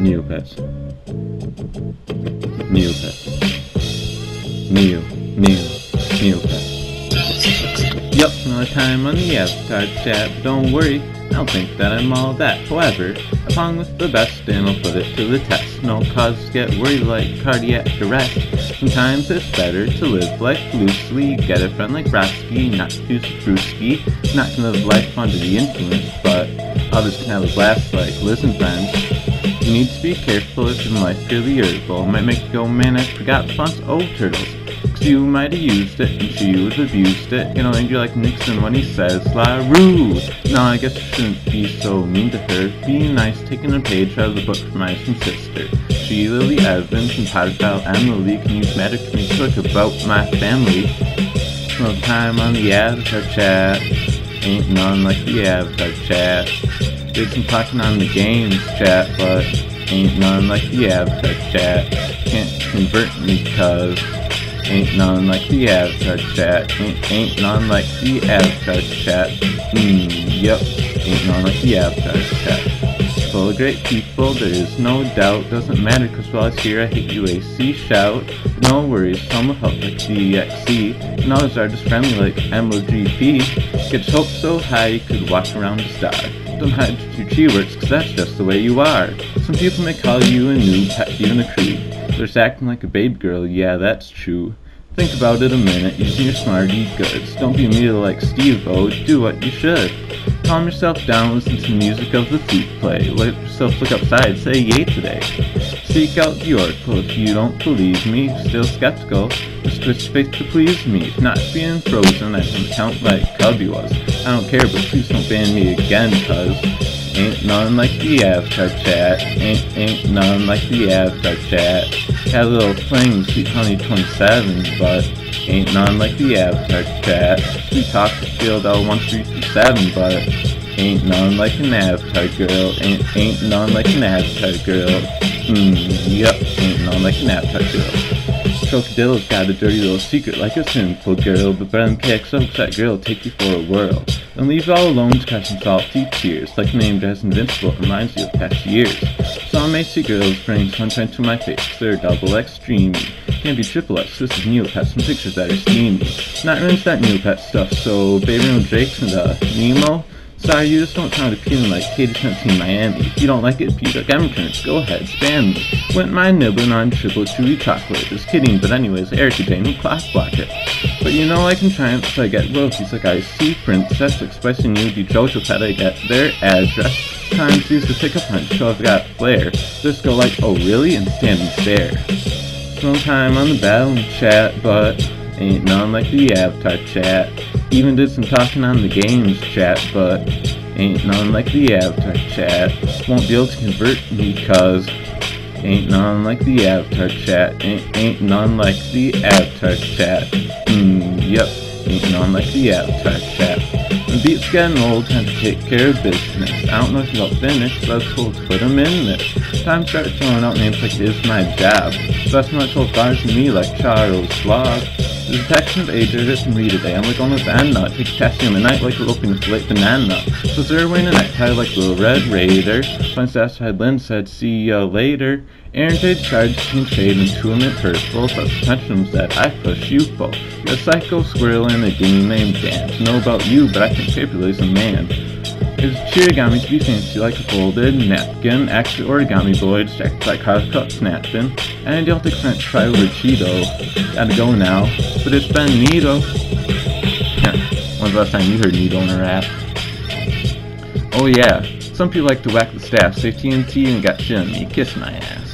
Neopets. Neopets. Neopets. Yup, another time on the Avatar Chat, but don't worry, I don't think that I'm all that. However, along with the best, and I'll put it to the test. No cause to get worried like cardiac arrest. Sometimes it's better to live life loosely, get a friend like Brodsky, not too sprucey. Not gonna live life under the influence, but others can have a blast like, listen friends, you need to be careful if in life you're the irritable. Might make you go, man, I forgot the fonts, oh turtles. Cause you might have used it, and she would have used it, you know, and you're like Nixon when he says, La Rue! No, I guess you shouldn't be so mean to her. Be nice, taking a page out of the book from my sister. She, Lily Evans, and Potterfile Emily can use magic to make talk about my family. No time on the Avatar Chat. Ain't none like the Avatar Chat. Did some talking on the games chat, but ain't none like the Avatar Chat. Can't convert me cuz ain't none like the Avatar Chat. Ain't none like the Avatar Chat. Yep, ain't none like the Avatar Chat. Full of great people, there is no doubt. Doesn't matter cause while I was here I hate you AC shout. No worries, some will help like DXC. And others are just friendly like MOGP. Get your hopes so high you could walk around a star. Don't hide your G-words cause that's just the way you are. Some people may call you a noob, pet you in a creep. Others acting like a babe girl, yeah that's true. Think about it a minute, using your smarty goods. Don't be media like Steve-O, do what you should. Calm yourself down, listen to the music of the flute play. Let yourself look outside, say yay today. Seek out the oracle if you don't believe me, still skeptical. Just switch faith to please me. If not being frozen, I can count like Cubby was. I don't care, but please don't ban me again, cuz. Ain't none like the Avatar Chat. Ain't none like the Avatar Chat. Had a little fling with Sweet Honey 27, but ain't none like the Avatar Chat. We talked to Field L1327, but ain't none like an Avatar girl. Ain't none like an Avatar girl. Yep, ain't none like an Avatar girl. Trocadillo's got a dirty little secret like a sinful girl, but Brennan picks up that girl take you for a whirl, and leave you all alone to cry some salty tears, like named as Invincible reminds you of past years. Some AC girls bring sunshine to my face, they're double X dreamy, can't be triple X, this is Neopets, some pictures that are steamy. Not rinse that Neopet stuff, so Baby and Drake's and Nemo? Sorry, you just don't sound appealing like Katie in Miami. If you don't like it, be like Emmerkins, go ahead, spam me. Wouldn't mind nibbling on triple chewy chocolate. Just kidding, but anyways, Eric Dane will class block it. But you know I can triumph, so I get royalties like I see Princess expressing you the JoJo pet, I get their address. Times used to pick a punch, so I've got flair. Just go like, oh really? And stand and stare. No time on the battle chat, but ain't none like the Avatar Chat. Even did some talking on the games chat, but ain't none like the Avatar Chat. Won't be able to convert me cuz ain't none like the Avatar Chat. Ain't none like the Avatar Chat. Yep, ain't none like the Avatar Chat. The beat's getting old, time to take care of business. I don't know if you got finished, but I was told to put them in this. Time to start throwing out names like it's my job. That's when I told guards to me like Charles Blog. The detection of age, I didn't read today. I'm like almost Anna. Take potassium at night like we're opening a late banana. So they're wearing a necktie like Little Red Raider. Finds outside Lynn said, see ya later. Aaron Jade tried to change shade into a mint purple. Suspensions that I push you both. A psycho squirrel and a game named Dan. I know about you, but I think Paperly's a man. It's Shirigami to be fancy like a folded napkin. Actually origami boy, distracted by carved cup snapping. And I don't think French fry over Cheeto. Gotta go now. But it's been Needo. When's the last time you heard Needo in a rap? Oh yeah. Some people like to whack the staff, say TNT and got shimmy. Kiss my ass.